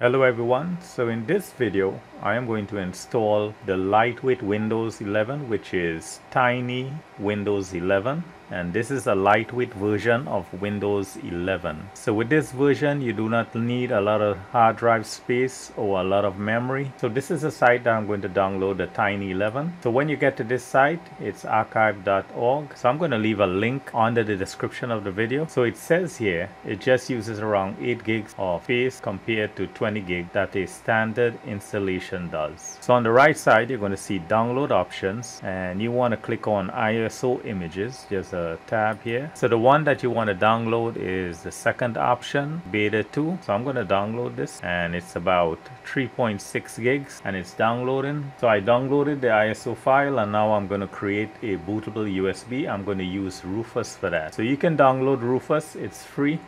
Hello everyone, so in this video I am going to install the lightweight Windows 11, which is Tiny Windows 11, and this is a lightweight version of Windows 11. So with this version you do not need a lot of hard drive space or a lot of memory. So this is the site that I'm going to download the Tiny 11. So when you get to this site, it's archive.org. So I'm going to leave a link under the description of the video. So it says here it just uses around 8 gigs of space compared to 20 gig that a standard installation does. So on the right side you're going to see download options, and you want to click on ISO images. There's a tab here. So the one that you want to download is the second option, beta 2. So I'm going to download this, and it's about 3.6 gigs and it's downloading. So I downloaded the ISO file, and now I'm going to create a bootable USB. I'm going to use Rufus for that. So you can download Rufus, it's free.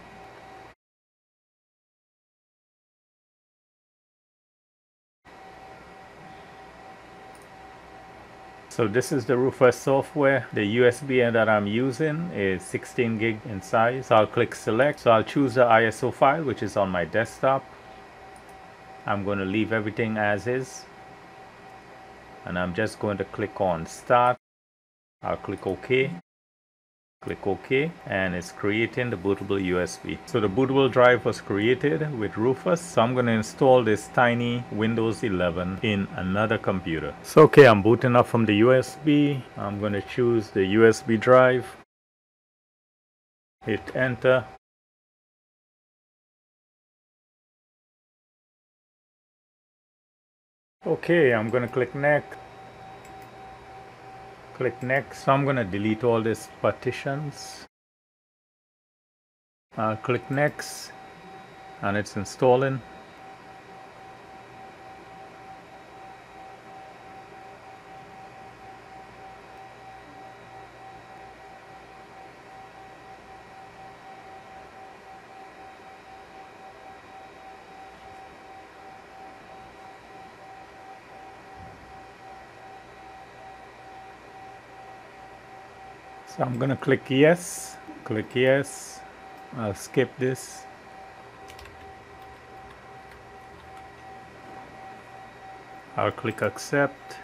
So this is the Rufus software. The USB that I'm using is 16 gig in size. So I'll click select. So I'll choose the ISO file, which is on my desktop. I'm going to leave everything as is, and I'm just going to click on start. I'll click OK. Click OK, and it's creating the bootable USB. So the bootable drive was created with Rufus. So I'm going to install this Tiny Windows 11 in another computer. So okay, I'm booting up from the USB. I'm going to choose the USB drive. Hit enter. Okay, I'm going to click next. Click next. So I'm going to delete all these partitions. I'll click next, and it's installing. So I'm going to click yes, I'll skip this. I'll click accept.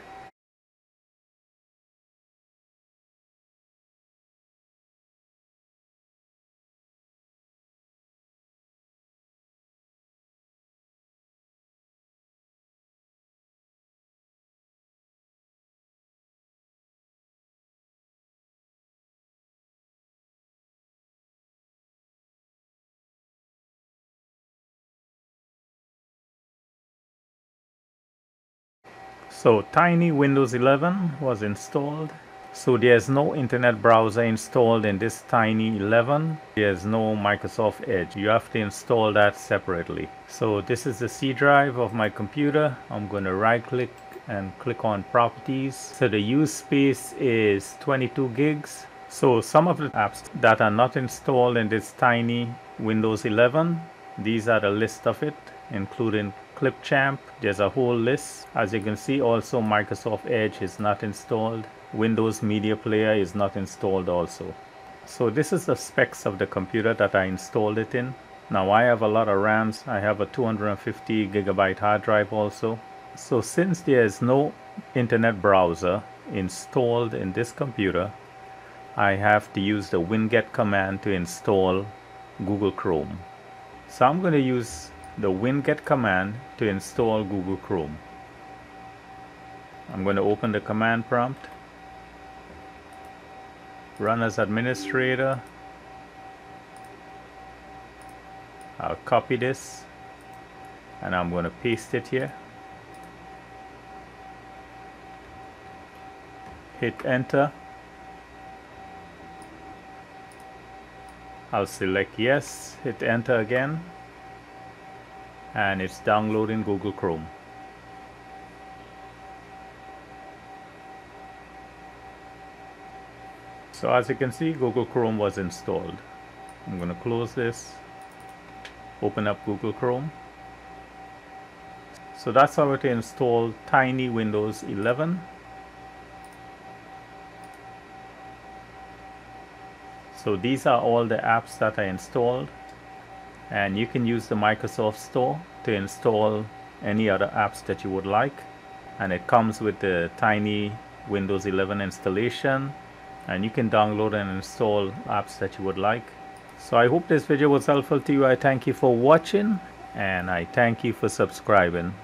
So Tiny Windows 11 was installed. So there's no internet browser installed in this Tiny 11. There's no Microsoft Edge. You have to install that separately. So this is the C drive of my computer. I'm going to right click and click on properties. So the use space is 22 gigs. So some of the apps that are not installed in this Tiny Windows 11, these are the list of it, including Clipchamp. There's a whole list. As you can see, also Microsoft Edge is not installed. Windows Media Player is not installed also. So this is the specs of the computer that I installed it in. Now I have a lot of RAMs. I have a 250 gigabyte hard drive also. So since there is no internet browser installed in this computer, I have to use the winget command to install Google Chrome. So I'm going to use the winget command to install Google Chrome. I'm going to open the command prompt, run as administrator. I'll copy this, and I'm going to paste it here. Hit enter. I'll select yes, hit enter again, and it's downloading Google Chrome. So as you can see, Google Chrome was installed. I'm going to close this, open up Google Chrome. So that's how to install Tiny Windows 11. So these are all the apps that I installed, and you can use the Microsoft Store. to install any other apps that you would like, and it comes with the Tiny Windows 11 installation, and you can download and install apps that you would like. So I hope this video was helpful to you. I thank you for watching, and I thank you for subscribing.